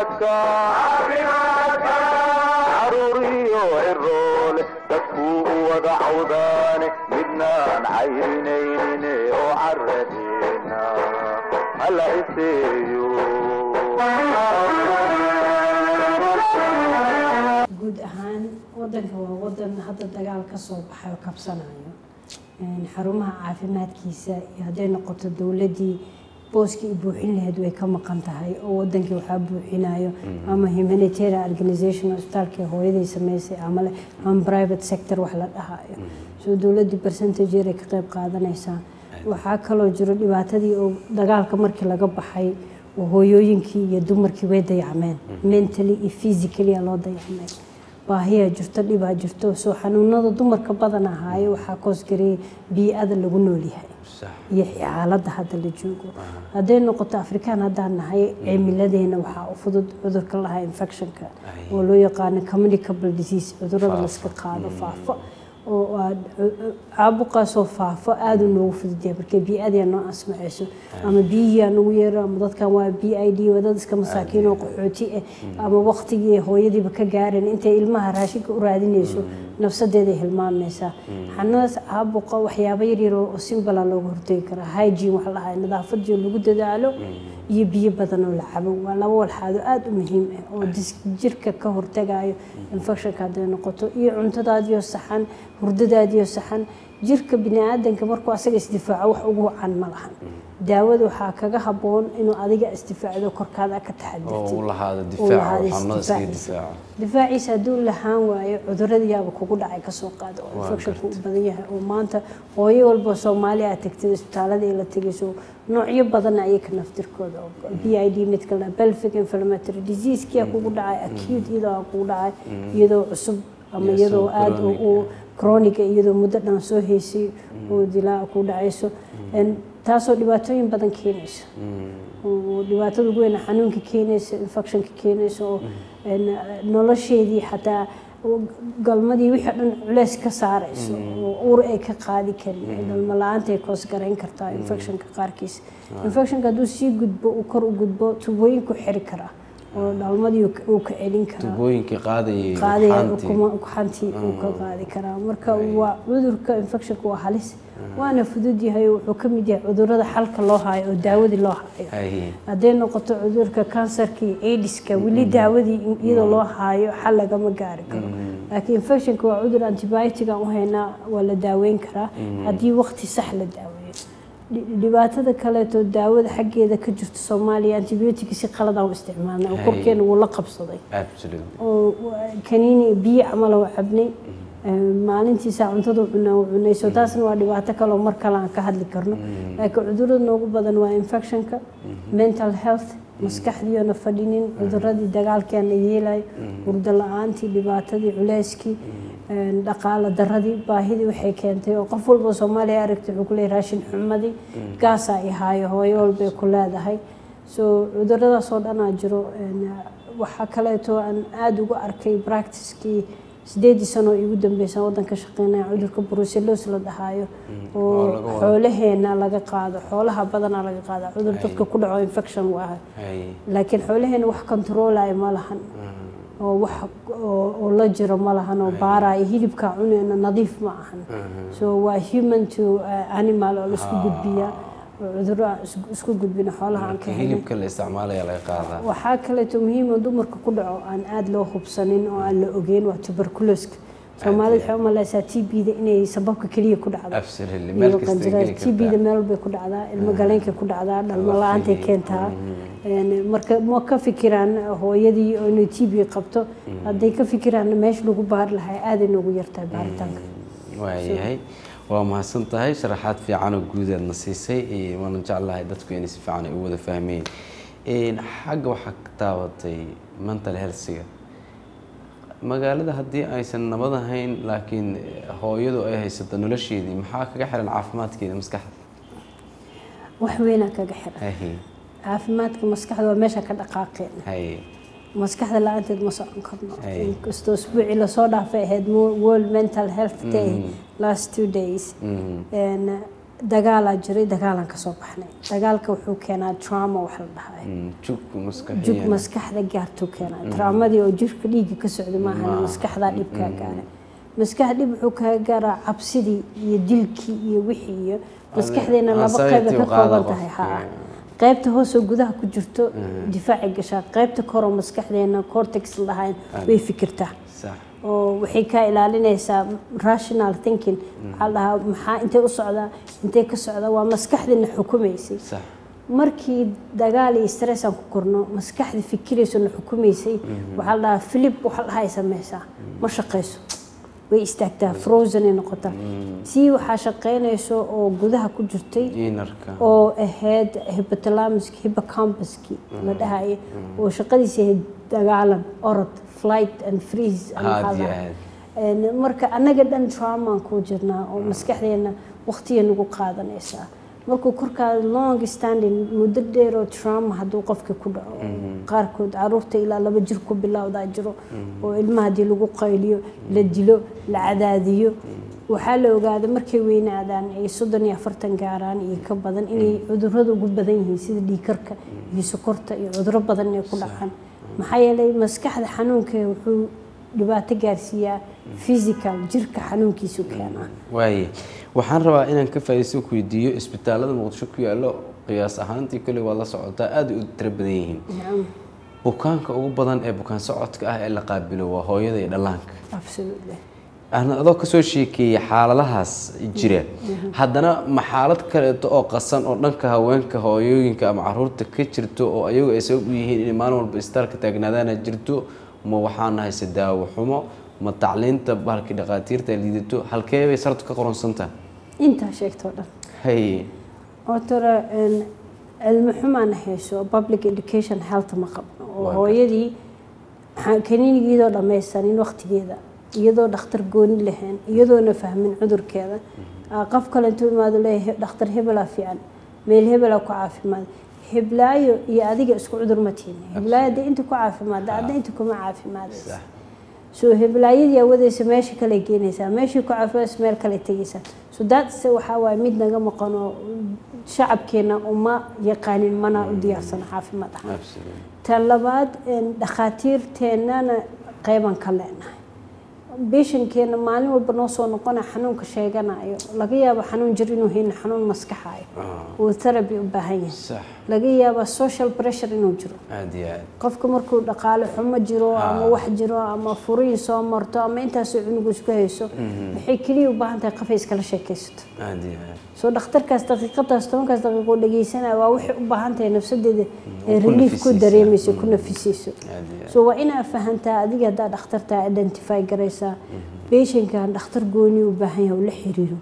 مكة حروري وعرول تكفوه وضعوداني بدنا عينيني وعرّدينا هلا يسيو. جود أهان ودن هو ودن هذا الدجال كصوب حيو كبسنايو حرمها عافمات كيسة هذين نقطة الدولة دي بوسكي بوحين لهاد ويا كم قنتهاي ودنك وحبوا حنايو أما humanitarian organization أستارك هو يدي سميسي عمله أم private sector وحلا هاي شو الدولة دي percentage يرك قريب قاعدة نيسان وحاكلوا جرود يبعتدي ودجال كمرك لقب حي وهو يوينكي يدمركي ويدا يعمل mentally physically الله دا يعمل باهي جرت اللي بها جرتو سو حنونادو دمركا بدنا هاي وحا كوسكري بيئة لوgu noolyahay صح يحيى حالada hada la joogo haday noqoto afrikaan hadaan nahay cimiladeena waxa u fudud cudurka laha infectionka oo loo yaqaan communicable disease cudurada la iska qaado faafo oo caabuqa soo faafo aad u noogu fududee markay bii'adeena asmacayso ama biiya ugu yeero ama dadkan waa BID wadad iska masaakiin oo qoxooti ah ama waqtigii hooyadiiba ka gaareen intay ilmaha raashinka u raadinayso nafsadeeda hilmaamaysa xanaas caabuqa waxyaabo yaryar oo si bala looga hortay kara hygiene waxa la hayaa nadaafad iyo lagu dadaalo iyo biyo badan oo la cabo waa laba wal xaado aad u muhiim ah oo jirka ka hortagayo infectionka haday noqoto iyo cuntadaada iyo saxan hurdadaada iyo saxan jirka bini'aadanka markuu asaga isdifaaco wax ugu wacan ma lahan daawadu waxa kaga haboon inuu adiga isdifaacdo korkaada ka taxadirto oo lahaada difaaca xamada si difaaca difaaciisa duu lahaan waayo cudurada yaab kugu dhacay ka soo qaado infectionku badan yahay oo maanta hooyo walba Soomaaliya tagtay isbitaalada ila tagayso noocyo badan ay ka naftirkooda BID midka la pelvic inflammatory disease kiya kugu dhacay acute ila kugu dhacay iyadoo cusub ama iyadoo aad oo كرونيك يدو مدة ناسو هيسي ودلا أكون عايشوا إن تاسو دواتين بدن كينيس ودواتو دوين حنون كينيس إنفكشن كينيس وإن نلاشي دي حتى قال ما دي واحد علاش كسارس وأورئك قاعد يكلم إنه الملانتي كوس كرين كرتا إنفكشن كقاركيس إنفكشن كدوسي جد بوكر وجد بو تبوين كحركرة والمديو وكعلين كرا تبوينك قاضي وكحنتي وكقاضي كرا مركا وعذر كإنفكشن وحالس وأنا فدودي هاي وحكمي دي عذور هذا حلك الله هاي ودعوة الله هاي هذين نقطة عذور ككانسر كي إيدس كولي دعوة إذا الله هاي حلا جم جارك لكن إنفكشن وعذور أنتبايتك وهنا ولا داوين كرا هدي وقت سهل الدعوة لبعضها كلته الدعوة حقي إذا كنت شفت الصومالي أنتبيوتيك شيء خلده واستعمالنا وكركين ولقب صدي. Absolutely. وكنيني بيع عمله عبني ما لنتي ساعة تضرب إنه يسوتاسن ولبعضها كلو مركلان كهذا الكرنو لكن عذور النوب بدن وإنفكشن ك mental health مسكحدي أنا فدينين عذور هذه الدجال كان يجيلي ورد الله أنتي لبعضها علاسكي دقالة دردي باهدي وحكينتي وقفول بصومالي أركت وكل راشن حمدي قاسا إيهاي هو يول بكلها دهي سو ودردا صوت أنا أجرو وحكليتو أن أدو أركي براكتس كي سديدي سنو يودن بيسان ودن كشقينا عودلك بروسيلوس لدهايو وحولهينا لغا قادو حولها بدنا لغا قادو عودل تدك كلها إنفكشن واحد لكن حولهين وح كنترول أي مالهن ووح والله جرى مالهن وبارا يهيلب كعونه إنه نظيف معهن. So we're human to animal أو سكوت قطبية. عذرا سكوت قطبية حولها عن كهيل. يهيلب كل استعماله يا لقاعدة. وحاكلتهم هي من دمرك كله عن عاد له خبصنين أو عن لأوجين وتبركلوسك. فمالي حوما لا ساتي بيد إنه سببك كليه كل عذاب. Absolutely. مالك استعجل. تي بيد مالب كل عذاب. المجالين كل عذاب. الملاعن تكنتها. يعني مركب موقف فكران هو يدي إنه تبي قبته هديك فكران ماش لو بار لها هذا إنه يرتب بارتك. وهي وما هسنتهاي شرحات في عنو جودة النصيصي ونجعل الله يدتكو يعني في عنو أول فهمين إن حاجة وحكتاوتي منطقة هلسية مقالة هدي أيسن نبضها هين لكن هو يدو أيه يصدق نلشي دي محاك جحر العافمات كده مسكحة وحوينك جحر عافماتك مسكحة وماشى كالأقاقين مسكحة لا أنت مسكحة كنا كستو أسبوع إلى صدى في هاد مول mental health day last 2 days and دجال أجري دجال أنك صبحني دجال كوحو كنا تراما وحل بهاي جوك مسكح جوك مسكح ذا جارتو كنا تراما دي وجوك ليجي كسعد ما هنا مسكح ذا لبكا كنا مسكح لبحو كجرا عبسدي يدلكي يوحي مسكح ذينا لا بقى بكقابل تهاي ها قابته هو سو جذا كجرتو دفاع جشا قابته كرو مسكح ذينا كورتكس الله هاي ويفكرته وحكاية لالنيسا rational thinking على محا أنت أصعدا أنت كصعدا ومسكحد إن حكوميسي مركي دجالي استرسان كورنو مسكحد فكريس إن حكوميسي وعلى فيليب وحل هاي سميسا مشقيسو ويستكتا فروزن إن قطع سي وحشقينا يسو وجودها كجرتي أو هاد هبتلامسك هبكامبسكي لدهاي وشقدي سهد دجالم أرض flight and freeze هذا مركب أنا جدا تراما كوجرنا ومسكحينا وقتي نقو قادن إيسا مركو كركا long standing مدديرو تراما هدو قفك كله قاركود عروتي إلى لا بجركو بالله وداجرو والمهدي لقو قايليو للدلو العداديو وحاله قاعد مركي وين عدان يصدن يفرتن قاران يكبدن إني عذره قبدن يصير لي كركا يسكرت عذره بدن يكون عن maxayelay maskaxda xanuunka wuxuu dhibaato gaarsiya physical jirka xanuunkiisu keenaa way waxaan rabaa inaan ka faa'iido ku diyo isbitaalada Muqdisho ku yaalo qiyaas ahaantii kale waa la socota aad u tiro badan yihiin bukaanka ugu badan ee bukaan socodka ah ee la qaabilo waa hooyada iyo dhallaanka absolutely ana adoo ka soo sheekay xaaladahaas jira haddana maxaalad kale oo qasan oo dhanka haweenka hooyooyinka ama caruurta ka jirto oo ayagu ay soo yihiin in imaan walba istarka taagnaadana jirto ma waxaan ahay sadaawo xumo ma tacliinta barki dhaqaatiirta ay liidato halkee bay sartu ka qoronsantaa inta sheegto dhan hay otoro in ilmu xumaan hayso public education health ma qabno oo hooyadii kaniinigeedo dhameysanayn waqtigeeda iyadoo dhakhtar gooni lahayn iyadoona fahmin cudurkeeda qaf kale intuu imaado leeyahay dhakhtar hebel ah fiican meel hebel ah ku caafimaad heblaayo iyo adiga isku cudur ma tihin heblaayada inta ku caafimaad adna inta kuma caafimaadaysa soo heblaayadii awadaysa meesha kale geenaysaa meeshii ku caafimaadaysa meel kale tegaysaa so that's waxaa waaye mid naga maqano shacabkeena uma yaqaanin mana u diyaarsan caafimaad ahaan tan labaad dhakhaatiirteennana qayban ka leenahay بيشن كنا معلم والبنوس ونقنا حنون كشيجنا أيوة لقيا بحنون جرينه هنا حنون مسكحاي وثربي وبهين لقيا بالسوشيال بريشر ينجرو عادي قفكم مركو دقالة حمة جرو أما واحد جرو أما فريس أما مرتا ما أنت سوين جوز كيسو بحكي وبعدها قفيس كل شيء كيست عادي سو دختر كاستقيقة استون كاستقيقة لقي سنة ووح وبعدها نفس ده ريليف كود دريميس يكون في سيسو سو وأنا فهمت هذه هذا دخترت identify جريسة بيشن كان دكتور جوني وباهية ولا حريره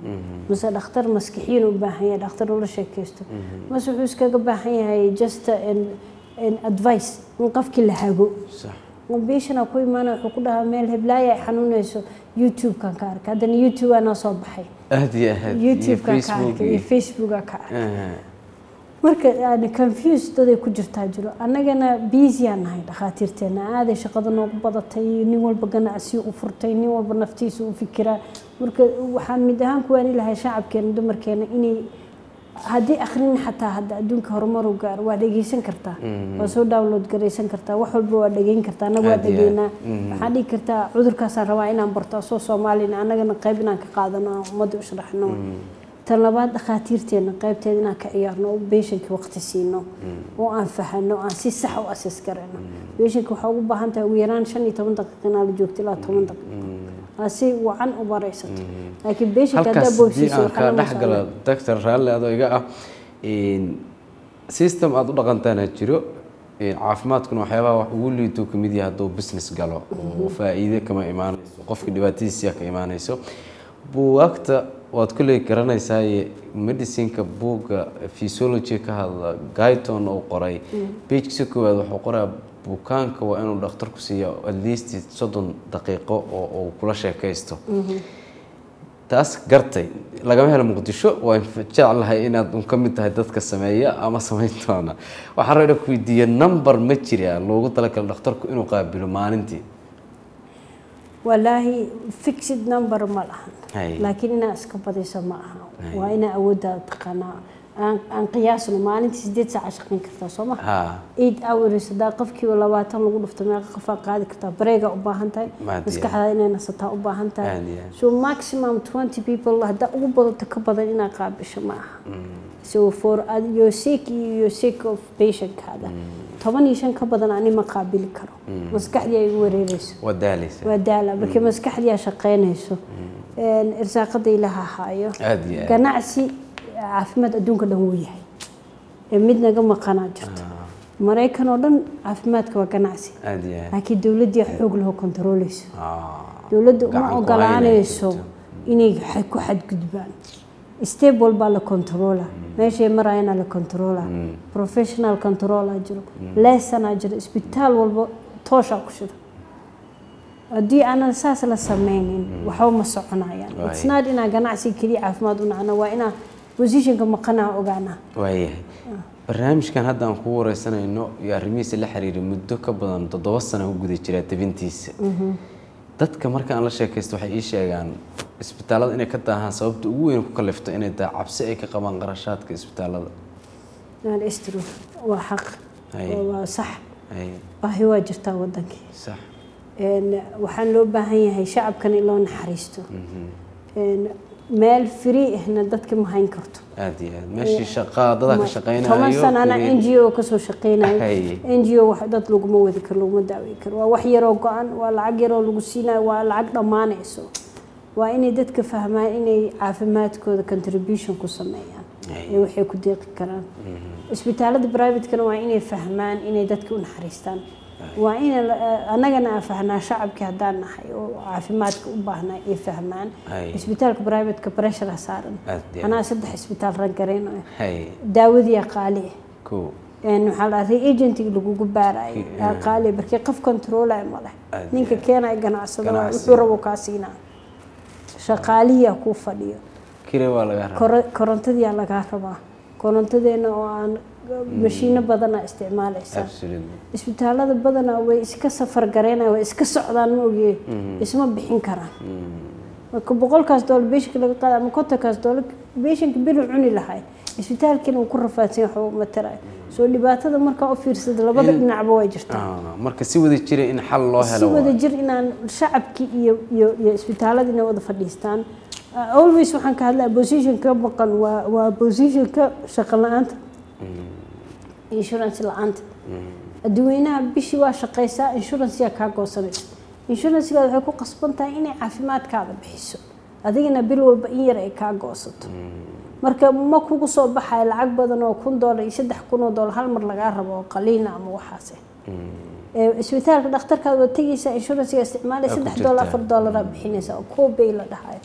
مثلا دكتور مسكحين وباهية دكتور ولا شكيسته مثلا حس كجباهية هي just an advice نقف كل حاجة وبيشن أقوي ما أنا حقولها ماله بلايا حنونه يسو يوتيوب كان كارك هذا اليوتيوب أنا صباحي يوتيوب كان كارك فيسبوك كارك مرك أنا confused تدي كجر تاجلو أنا جانا busy أنا هاي دخاتيرتي أنا هذا شقدنا وبضتي نيول بجنا أسيء وفرتي نيول بنفتيس وفكرة مرك وحمدهم كواني لها شعب كان دمر كان إني هدي آخرين حتى هدا دونك هرمر وجار وادقي سنكرتا وصور داونلود قري سنكرتا وحول بوادقين كرتا أنا وادقينا هذه كرتا عذر كسر رواينا برتاسو سومالينا أنا جانا قابنا كقاضنا وما دوش رحنا تلابات دخاتيرتي نقابتنا كعيارنا وبيشك وقت سينو وأنفهنا وأنسي صح وأسس كرنا بيشك وحقوق بهانته ويران شني تمنطق قنال جوكتلا تمنطق أسي وعن أبريست لكن بيشك هذا بوسيس وحنا نحقل دكتور رال هذا يقع إن سيستم هذا لقنتنا تجرو إن عافمات كنا حيوا وقول لي توك ميديا هذا بزنس قالوا وفائدة كما إيمان قف كدباتي سياك إيمان يسوع بوقت وأنت كل كرنا يساي مدرسين كبوغ فيسيولوجي كهذا غايتون أو قراي بيجسكو هذا حقرا بوكان كوأنه الدكتور كسي الليست صدن دقيقة أو كل شيء كيستو تاس قرتي لقمها المقدشو وانفجعلها إن مكمل تهدد كسمية أما سميته أنا وحررك ودي النمبر متجري لو قلت لك الدكتور كأنه قابله ما أنتي والله فيكسد نمبر ما لحن لكننا اسكبديسو معها وانا اودا تقنا ان قياسنا مالنتي 8 ساعه شقين كرتا سوما ايد اور صداقفكي و20 لو دفتو ما قفا قادي كرتا بريغا u baahantahay maskaxda inayna sata u baahantahay so maximum 20 people hada ugu badanta ka badan ina qaabisho maaha so for your sick of patient kada 15 ka badan ani ma qaabili karo maskaxdi ay wareerayso wadaala markii maskaxdi ay shaqeynayso in irsaaqada ilaha haayo ganacsi عافمت أدونك دمويه، مدنا جم قناة جرت، مرايكن أردن عافمت كوكناسي، لكن دولد يحوق له كنتروليس، دولد ما أقلانيسو، إني حكوا حد قدبان، استيبل بالا كنترولا، ماشي مراينا لا كنترولا، بروفيشنال كنترولا جرو، لسه ناجر، سبيتال والب توشا كشر، دي أنا أساس للسمينين وحوم الصعنايا، إتناد إن جناسي كذي عافمت ونعنا وإنا وزيشين كم قناة وقعنا. ويه. برنامج كان هذا نقول السنة إنه يا رميس اللي حرير مدوك بدن تدوسنا وجودي شريت بنتيس. تد كمركان الله شيء كيستو حيش يعني إسبيتالات إنك كتاها صوبت وين كلفت إنك عبسيك كمان قرشات كإسبيتالات. أنا إسترو وحق وصح. وهو جرتا ودك. صح. إن وحنلو بهاي هي شعب كان يلون حريستو. إن مال فري إحنا دتك مهين كرتو. عادي ماشي شقة ضدك شقينا. ثمان سنة أنا NGO كسو شقينا. NGO وحدة لوج مو ذكر لوج مداوي كر ووحي روقان والعجر ولوجسينا والعجر ما نعسو. وإني دتك فهمان إني عافمات كود contribution كسمية. يعني وحي كديق كلام. إسبيتالات برايفت كانوا وإني فهمان إني دتك ونحرستان. وإن أنا جنا فهنا شعب كهدانا حي وعافيمات كوبهنا يفهمان إسبيتالك برايفت كبرشر صارن أنا أصدق إسبيتال رجالين داود يقالي كو إنه حال في إيجنت يلقوا جبارة يقالي بركي قف كنترول عمله نينك كنا جنا أصدق وثروا كاسينا شقالية كوفلية كري ولا غير كورنت دي على كهرباء كورنت دي إنه مشينا بدنا استعماله. إسبيتالات بدنا وإسكا سفر قرينا وإسكا سعدان موجي اسمه بحين كران. كبقول كاستول بيشك لقى مكتة كاستول بيشك بيلو عوني لهاي. إسبيتال كانوا كل رفاتين حو متراي. سو اللي بعد هذا مركا أوفير سد لبعض نعبوا يجرتان. مركا سوى الجير إن حل الله هلا. سوى الجير إن الشعب كي إسبيتالات إنه وضف فلسطين. always وحن كهلا بوزيشن كبقل وبوزيشن كشغلات. insurance لأنت أدوينا بشي واشقيسا insurance يا كاغو سميت insurance قال حكو قصبنتا إني عافيمات كذا بحسه أدينا بلو بقير أي كاغو صوت مركب ما كوكو صوب بحال عقبة إنه كون دولار يشدح كونه دولار هالمرة لقارب وقليلنا عمو حاسه سويتار كده اختار كذا تيجي insurance استعماله يشدح دولار في الدولار بحين يسا كوبي لا دهاي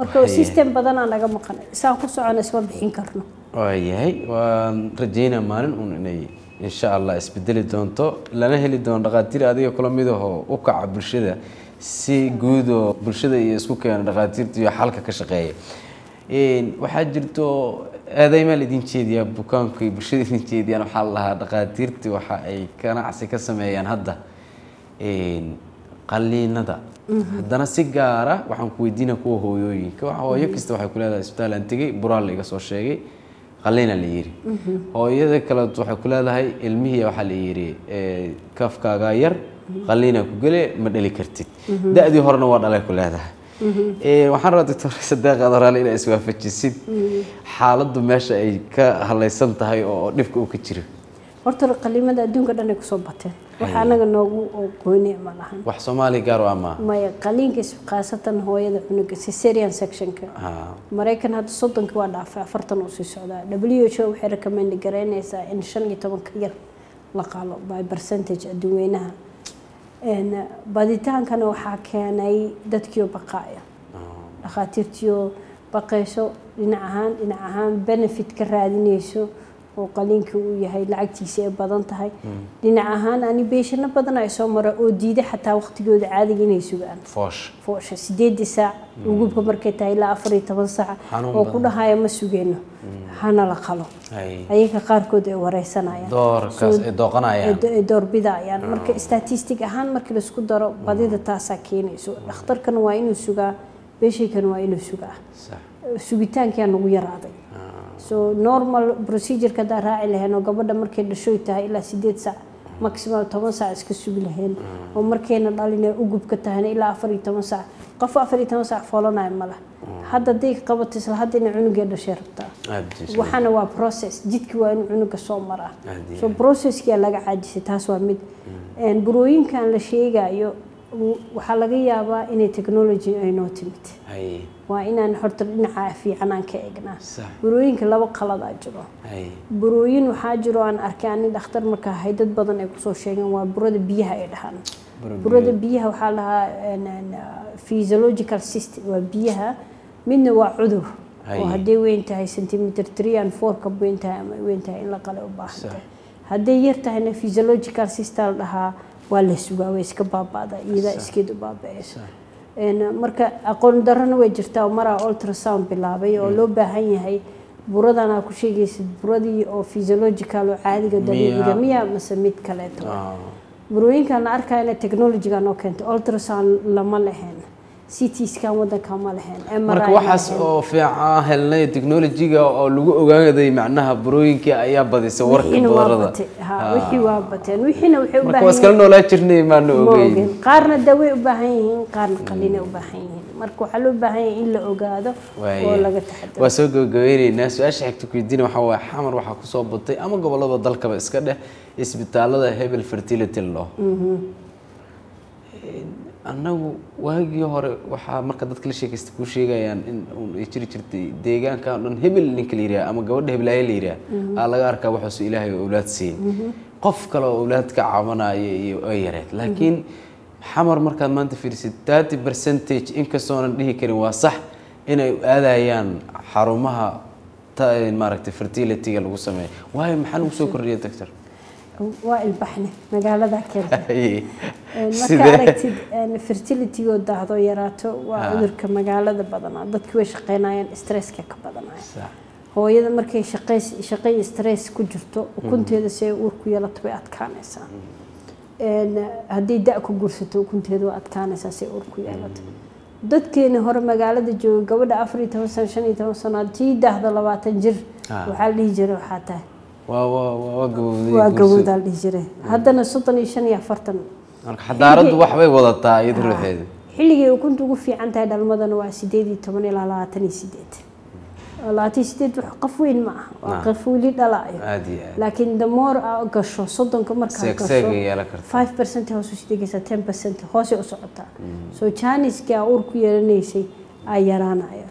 مركب سيستم بدنا على جم قناة ساقو سعنا سوا بحين كرنا وياي ورجينا مالن ونني إن شاء الله إسبدلي دونتو لأنه هلي دون رقاتير هذه كلام ميدوه وقع برشدة سي جودو برشدة يسوق يعني رقاتير تيجي حالك كشقية إن وحجرتو هذا ما اللي دين شيء يا بكم كي برشدة دين شيء أنا حالها رقاتير تيجي وحاي كان عسك سمايان يعني هذا إن قال لي ندا هذا سيجارة وحن كويدينا كوه هويوي كوه يكست وحكول هذا إسبتال أنتجي برالي قصور شيء خلينا اللي يري هو يذكر لو تروح كلها هاي المية وحل يري كف كغير خلينا كقولي ما اللي كرتت ده أدي هرنا ورد على كلها وحرة تورس ده قدر علينا اسمه في الجسد حالته ماشى أي كهلا يسمت هاي أو نفكوا كتير أرتر قليما ده دون كده نكسبته وحنا نو قويني مالهن وحصمالي قارو أما ما يقلين كيس قاسة هو يدعون كيس سيريان سكشن كا مريكن هاد الصوت إنك وانا فرتن وصي السعودية WHO حركة من الجرين إذا إن شن يتمن كير لقالوا باي برسنتج أدوينها إن بديتان كانوا حكيناي دتكيو بقايا أخاتيرتيو بقيسو لنعهان بنفيت كرادينيسو وقلينك وياهي لعقتي سيء بدن تهاي لنعهان أنا بيشنا بدن عيسو مرة وديدة حتى وقت جود عادي ينيسوا عن فوش 6 ساعة وجوبك مركتها إلى 4 ساعة وكلها هاي مسوجينه حنا لقلو أيك قاركود ورئيسنا يعني دور قنا يعني دور بداية يعني مركب استاتيستيك هان مركب السكوت دار بعدين تاسكيني سو اختار كانوا وينو سوجا بشيء كانوا إلى السوق. سويتان كانوا غيراتي. so normal procedure كده راعي لهنا قبل ده مركز شويته إلى 6 ساعات maximum 8 ساعات كسوق لهنا. ومركزنا ضالينا أجوب كده هنا إلى 4 8 ساعات قف 4 8 ساعات فلنا عمله. هذا ديك قبل تصل هذا نعنق جدا شرطة. وحنا هو process جدك وعنق الصومرة. so process كي لقى عادي تحسوا ميد. and بروين كان لشيء جايو. وحلاقية بقى إن التكنولوجيا أي نوتمت. أي. وإن نحط نعافي عنا كأجنا. بروين كلا وقلا داجرو. أي. بروين وحاجرو عن أركان دختر مركه هيدا بدن يقصو شيء وبرد بيها إلها. برد بيها وحالها فيزيولوجيكال سيست وبيها من وعده. وهدي وينتهي سنتيمتر 3 and 4 كب وينتهي إلا قلوا باحد. هدي يرتهي إن فيزيولوجيكال سيست لها. والسوا ويسك بابا إذا إسكيدو بابا إيش إن مركا أقول درنا وجرتها ومرة ألترا ساوند باللعبة أو لوبة هاي برد أنا كشيء جيس بردي أو فيزيولوجيكال عادي جدا جميع مسميت كلاتو بروين كان أركا إن التكنولوجيا كانوا كنت ألترا ساوند لما لهن سيتي سكان وده كمان لهن مركا وحس أو في عاهل لي التكنولوجيا أو لو جانا ذي معناها بروين كأيا بدي سوورك برضه وحي وابتين وحنا وحي وباهين مركو أسكالنا ولا تشرني ما نوجين قارن الدواء وباهين قارن قلينا وباهين مركو حلو باهين إلا أوجاده ولا جتحدث وسوق جويري الناس وإيش حكتك يدين وحوا حمر وحكوا صوبتي أما قبل هذا ضلك بإسكالنا اسم التعلق هبل فرتيلة الله أنا واجي هور وح مركز كل شيء كستكون شيء يعني إن يشتري شرتي ديجان كان هبل نكليريا أما جوده هبل هيليريا على أركب وحس إلهي أولاد سين قف كلا أولاد كعمنا يغيرت لكن حمر مركز ما أنت في 60% إنك صون اللي هي كانوا صح إن هذا يعني حرمها تا الماركت فرتيلة تيجي القسمة وهاي محل وسكر ريال أكثر والبحنة مقالة ذاكرة المكاركتي الفرتيلتي والضعضو يراته وعذرك مقالة بدنا ضدك وشقينا استرس كك بدنا هو يذا مركي شقي استرس كجرته وكنت هذا سي وركو يلا طبيعت كانسة هدي دأكو جرسته وكنت هذا وقت كانسة سي وركو يلا ضدك إن هور مقالة جو قبل أفريته وسنشنيته وسنادتي ده ضلوات جر وحلي جر وحاته وقبض على الهجرة هذا نصطني شني عفرتن حضارة وحبي وضعتها يدرو هذا حلقة وكنت وقفي عن هذا المدن وعسيدي تمني لا تنسيدت لا تنسيدت وقفوين معه وقفوا لي دلائل لكن دمور أقشوا صدن كمر كأقشوا 5% هو سوسيدي 10% هو سوسعتها سو تشانيس كأوركو يرنيسي أيران أير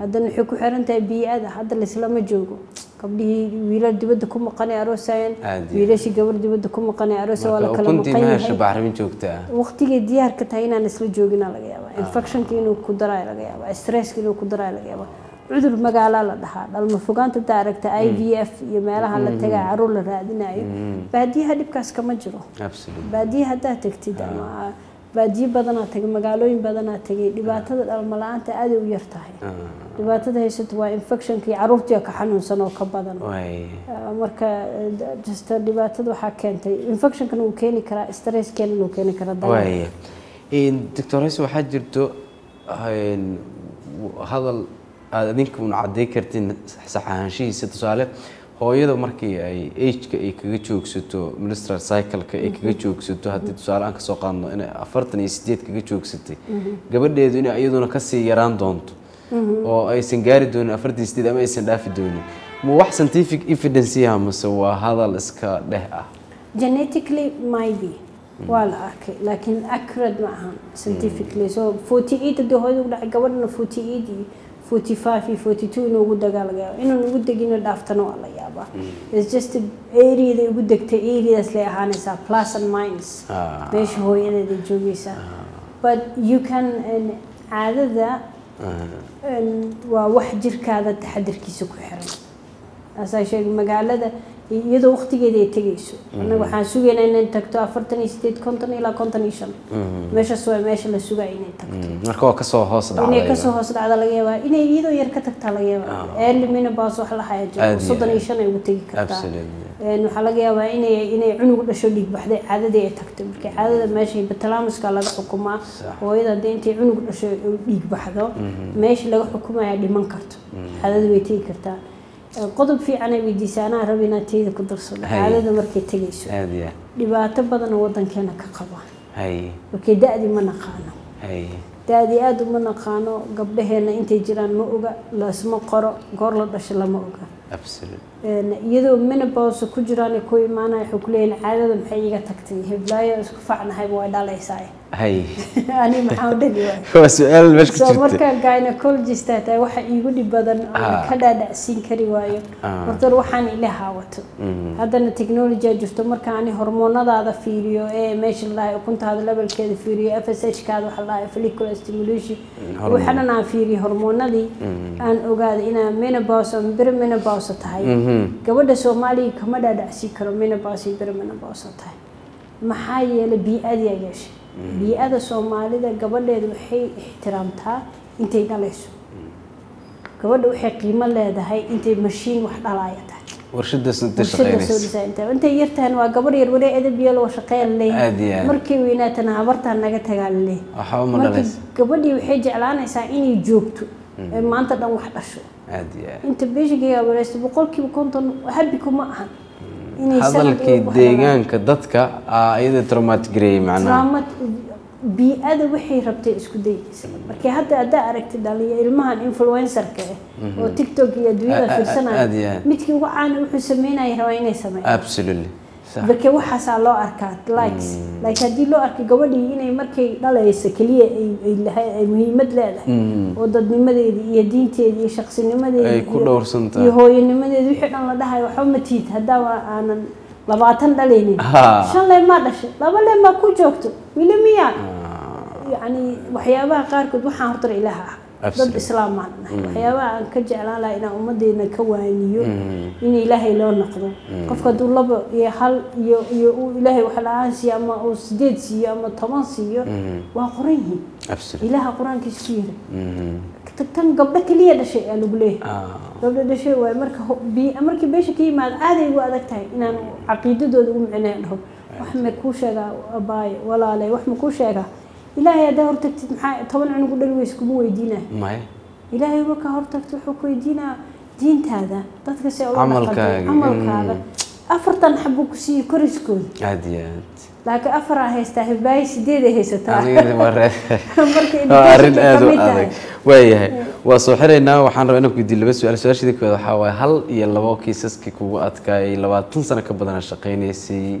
هذا نحكو حرنته بيئة هذا الإسلام جوجو قبله ويلا دبده كم قناة عروسين ويلا شيء قبل دبده كم قناة عروس ولا كلام قناة كنت ماشى بعرفين جوجتها وقت اللي ديار كتاينا نسل جوجنا لقيها إنفكشن كينو كدراء لقيها استرس كينو كدراء لقيها عذر مقالة لها المفقان تداركت IVF يمالها على تجا عرول الرادناي بعديها دبكاس كم جرو بعديها ده تكتيدا مع بعدي بدنا تج مقالوين بدنا تجي لبعضها الملان تأذي ويرتاحي لبعضها هي إنفكشن كي عرفتي كحنون سنة وكبدنا مركا جست لبعضها حكينتي إنفكشن كانوا كاني كرا استرس كانوا كاني كرا ضايع إن دكتور هيس واحد جرتوا هين هذا أذنكم عدي كرتين صحة هنشي 6 سؤال هو يدو مركي أي إيش كيجيوك ستو مينستر سايكل كيجيوك ستو هاد السؤال عنك سوقنا أنا أفرتني سديت كيجيوك ستي قبل ده دوني أيضا كسي يران دونت أو أي سنجاري دوني أفرتني سديت أما أي سندافي دوني مو واحد سنتيفيك إيفيدنسيها مسوا هذا الإسكار ده جينيتيكلي مايبي ولا أكيد لكن أكرد معهم سنتيفيكلي سو 48 ده هو يقول لك قبل إنه 48 45 42 نوجد قالوا إنه نوجد جينا دافتنا والله يابا. It's just area that نوجد كأيري that's like هانسا plus and minus. بيش هو يعني الجوجيسا. But you can عادة ذا ووحجر كذا تحدر كيسوك حرام. أساساً مقالة يدو وقتي جديد تجيسو أنا وحاسوق أنا إن تكتو أفرتني ستيد كونتني إلى كونتنيشن ماشة سوى ماشة للسوق إني تكتو نركوا كسوه هاصل إني كسوه هاصل على لقيه إني يدو يركتك على لقيه أقل منه باصو حلا حاجة صدنيشن يبتدي كتا إنه حلا لقيه إني عنو كل شغلي بحد عدد يتكتو بك عدد ماشي بالتلامس كلا الحكومة وإذا دين تي عنو كل شغلي بحده ماشي لقى حكومة يعني منكرت عدد بيتي كتا قطب في عنا بيديسانا ربنا تيجي كدرس هذا ده مركي تجيش لبعت بدن وطن كنا كقبان هاي وكده أدي منا خانو هاي ده أدي أدو منا خانو قبل هنا أنت جيران موجا لازم قرأ قرلا بس لا موجا absolutely يدو من باص كجيران كوي معنا يحكلين عدد محيجة تكتيه بلايا فعنا هاي وايد على يساي هاي أنا محاولة ديوان هو سؤال مش كتير مركا قاينا كل جستاتا واحد يقول لي بدن كذا دعسين كرواية مرتر وحن إلها وتو هذا التكنولوجيا جفت مركا عني هرمونات هذا فيريو إيه ماشي الله وكنت هذا لبل كذا فيريو FSH كذا وحلا فليكولا ستيموليشن وحنا نع فيري هرمونات دي أن أقعد إنا من باص بير من باص تهاي كبرد الصومالي كم هذا دعسي كرو من باص بير من باص تهاي محاية لبيئة ديجاش بيئة الصومالي ده قبل ده وحي احترامتها أنت ينالسه قبل ده وحي قيمة له ده هاي أنت ماشين واحد على يده ورشدة سنتين شقيني أنت يرتهن وقبل يروي هذا بيال وشقين ليه مركي ويناتنا عبرتها نجتها قال ليه مركي قبل ده وحي جعلان ساعيني جوبته ما أنت ده واحد أشوف أنت بيجي قبل يستبقولك بكون تن أحبكم معهم هذا الكيد ديجان كدتك أيده ترومات جري معنا ترومات بيأذى وحي ربتي إسكودي مركي هذا أداء ركت دالي المهن إنفلونسر كه وتيك توك يدويله في السنة متى وعن وحسمينا يهوينا سمين absolutely مركي وحاس على أركات لايكس لايك هدي لو أركي قبلي هنا مركي لا لا يسكليه اللي هي مهمة لا وضد نمدي يدين تي شخص نمدي كل أورسنت يهوي نمدي وحنا الله هاي وحمتيت هدا وأنا لبعتن دليني شان لا ما دش لا ولا ما كوجوكتو ولا ميا يعني وحيابها قاركد وحنا هرطر إلها ضد إسلام معنا وحيابها كجعل على إن أمدينا كوانيو إن إلهي لا نقضه قفك دولب يحل يو إلهي وحلعان سيا ما أوسديد سيا ما ثمان سيا وقرنه إلها قرآن كثير تكتم قبلك ليه ده شيء قالوا بليه قبل ده شيء وأمريكا بأمريكا بيشكي مع عادي وأذكتها إن عقيدة دول معناهم وحنا كوشة أباي ولا عليه وحنا كوشة إلهي ده هرتك تتمحى طبعا نقول له يسكبوا يدينا إلهي وك هرتك تحكوا يدينا دين هذا تذكر عملك هذا أفرطن حبوك سي كرسكون عاديات لكن أفرع هيستهب بايس ديده هيستهب أنا قد مرة أرين آدو آدك وإيه وصوحرينا وحان رأينا كدي لبس وعلى سؤال شديك وإذا حاوي هل يلواو كيساسكي كواتكا يلواو تنسانا كبضانا الشقيني سي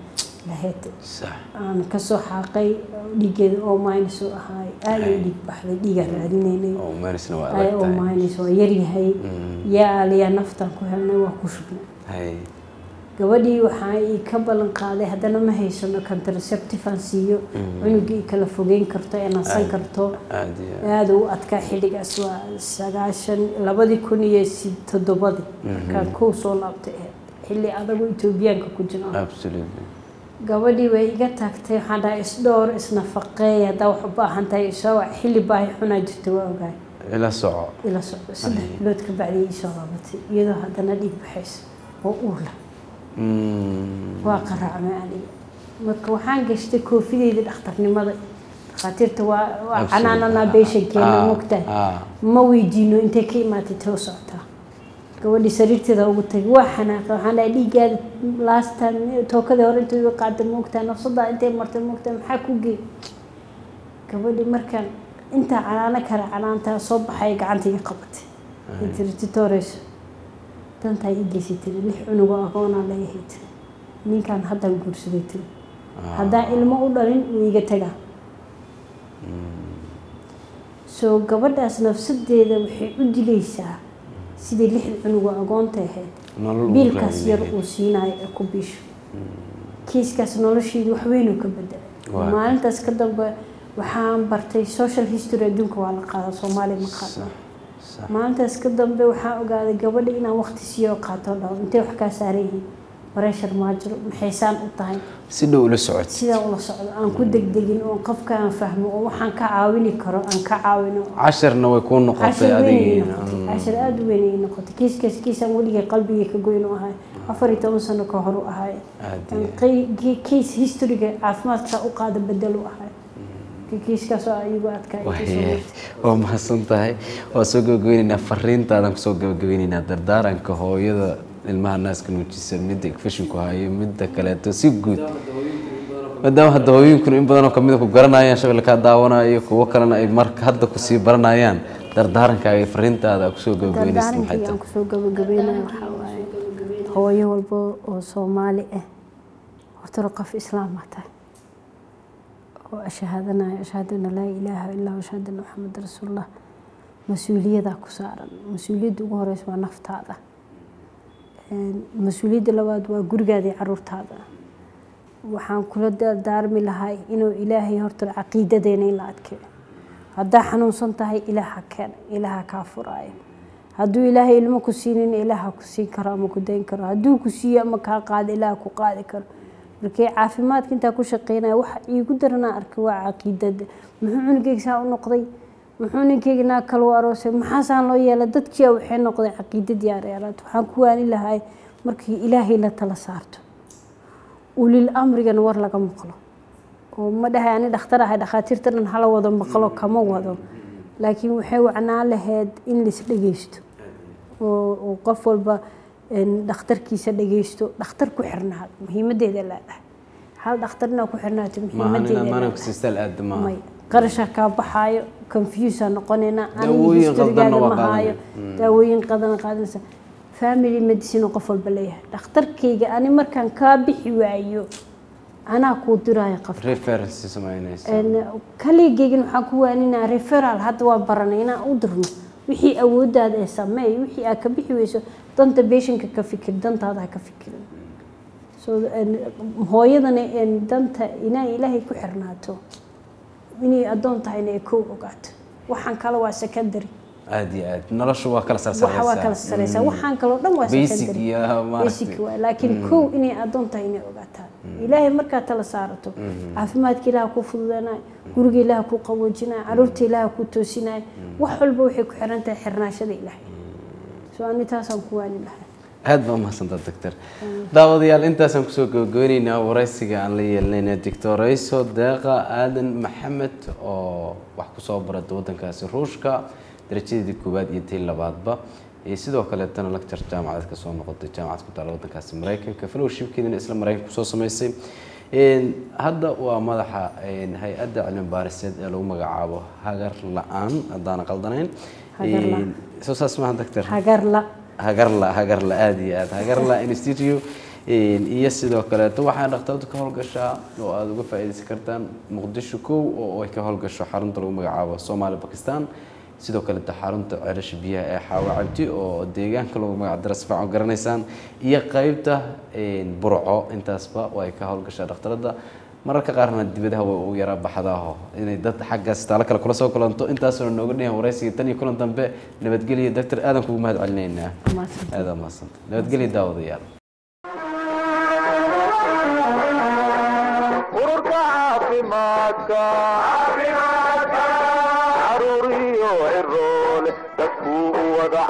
lahayd sax aan ka soo xaqay dhigeed oo minus u ahaa ay dhig baxday dhiga raadinaynay oo minusna waa adag tahay oo minus oo yar yahay yaa liya naftan ku helnay waa ku shubnay hay gabadhii waxaa ii ka balan qaaday haddana ma haysano contraceptive aan siiyo cunugii kala fogeyn karto ee nasan karto aad u adkaa xilligaas waa 2007 markaan ku soo laabtay xilli adagu Itoobiyaanka ku jiro gabadhii way iga taagtay waxaan dhahay isdhoor isnafaqeey hadda wax u baahan tahay isoo xilli baahi xunaa jirta waa ogaay ila soco saddex bilood ka bacdii isoo laabatay iyadoo haddana dhiig baxayso oo uur leh وقرع مالي مكوحان قشت كوفيدي للأخطر نمضي خاطرت وعنانا نبيشك كينا مكتب موي جينو انت كيما تتوسعتا قولي سريرتي ذا وقلتك وحنا لي قاد لاستان توكا ذا ورنتو يقعد المكتب نفصدا انت مرت المكتب محاكوكي قولي مركان انت عنانا كرا عنانتا صبحي قعنتي يقبتي انت رتتوريش تنتهي جسيتي لحن وأغنى ليهيت مين كان هذا الجرس ديتي هذا علمه ودارين ويجتهجا. سو قبل أصناف سدي ده وحيد ليسا سدي لح العنوة عقانته بالكسر وسيناء كبيش كيس كسنولوشي وحوينه كبده ما أنت أسكتب وحام برتي سوشيال هيستوري دونك على قارة صومالي مقارنة ما أنت أسكتب وحام قاعد قبل إنه وقت سياق قاتله أنت وحكا ساريه برشر ماجر وحسان الطاي سيدا ولا سعد سيدا ولا سعد أنا كنت دقيقين وقف كان فهم وحن كعاوني كرو أنا كعاونه عشر نو يكون نقطة أدين عشر أدوين نقطة كيس كيس كيس أولي قلبي كجوين وهاي أفريت أوصل كهرو هاي كيس هيستوري عفمات سأقعد بدلوا هاي كيس كسر أيوات كاي وما صنتهاي وسوق جويننا فرينت أنا سوق جويننا دردار أنا كهوي ذا المها الناس كانوا يجسم مدك فشنكو هاي مدة كلاته سيجود مدام هدوين كنا إن بدنا كم مدة كبرنا يان شغل كداونا يكو وكرنا يمرك هذا كسي برنا يان دردارن كاي فرنت هذا كسوق جبين اسمه حتى كسوق جبين هو يهرب وصومالي وترقى في إسلام حتى وأشهدنا أشهد أن لا إله إلا الله وأشهد أن محمد رسول الله مسؤولية ذا كسارا مسؤولية دوغور اسمه نفط هذا مسؤولية لواحد وجرجادي عرورت هذا، وحن كل دار ملهاي إنه إلهي هرت العقيدة ديني لا تكل، هذا حنون صنته إلها كان إلها كافراي، هذو إلهي المكسين إلها كسي كرام كدين كرام، هذو كسي أما كقاعد إله كقاعد كرام، لكي عافمات كنت أكون شقينا وح يقدرنا أركوا عقيدة، محون كيك ساو نقضي، محون كيك ناكل واروس، محسن لو يلدت كيا وحين نقضي عقيدة دياري، وحن كواني لهاي مركي إلهي لا تلصارته، وللأمر جنور لك مقله، ومده يعني دخترها دخاتير ترن حلو هذا مقله كمو هذا، لكن وحيو عنا لهاد إن لسلجيشته، وقفل ب دختر كيس لجيشته دختر كحرنها، هي مدة لا هل دخترنا كحرنها هي مدة لا ما أنا كسيستل قد ما قرشة كابحايو كونفيوس نقولنا أنا يسترجل المهايو دوين قدنا قادنسا فاميلي مديسين وقفل بليه دختر كيجا أنا مركان كابحي وعيو أنا كودراي قفل ريفيرنس سمعيني أنا كلي جيجن حكوا أننا ريفيرال حتى وبرنينا أدرنا وحي أود هذا سماي وحي أكبحي ويسو دنت بيشنك كفكر دنت هذا كفكر سو هو يدنا إن دنت إنا إلهي كحرناتو إني أدون تايني كوب وقعت وحن كلا وسكندري عادي عادي نرش وكلا سلسلة وحن سلسلة وحن كلا دم وسكندري بيسك لكن كو إني أدون تايني وقعتها إلهي مركا تلا صارته عفمات كلا كو فضنا قرقي لا كو قوجنا عرورتي لا كو توسنا وحلب وحك حرنت حرناش ذي إلهي سو أنا تاسع كواني إلهي هذا ما صنت الدكتور داود يال أنت سمكسوك جونينا ورئيسك عن لينا الدكتور رئيس دقة آدم محمد وحكو صابر الدودن كاسروشكا درجتي دكوبات يتيل لبعضها يسدوا كلتنا لكتر جامعة كسوان نقطة جامعة كتر الدودن كاس مريكن كفلو شبكين الإسلام مريكن خصوصا ميسي إن هذا وملحة إن هاي أدى علم بارسيد لو مجعبه هجر لأن أدانا قلدنين سوسة اسمها دكتور هجر لا هجر لا عادي هجر لا إنستيتيو يسدوا كلتوا وحنا اخترت كهولجشة وأدوقة فائدة سكرتان مقدسو كو وكهولجشة حرنت لو مجعبه الصومال باكستان sidoo kale taxarunta cirash biyaha ee xawaacabti oo deegaanka lagu magac daras facan garanaysan iyo qaybta burco intaasba way ka hawlgasha dhaqtarada mararka qaarna dibadaha way u yara baxdaaho inay dad xagga istaal kala kula soo kulanto intaasuna nooga dhigay waraysiga tan iyo kulan dambe nabadgelyo Dr. Aadan kugu mahad celineynaa aada maasanta nabadgelyo daawadayaal ururka caafimaadka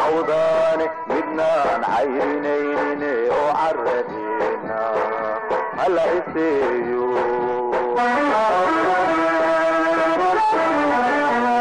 عوداني بدنا نعينيني وعرفينا هلا يصير